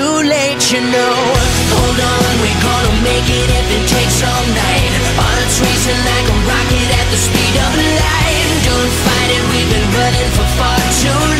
too late, you know. Hold on, we're gonna make it if it takes all night. Hearts racing like a rocket at the speed of light. Don't fight it, we've been running for far too long.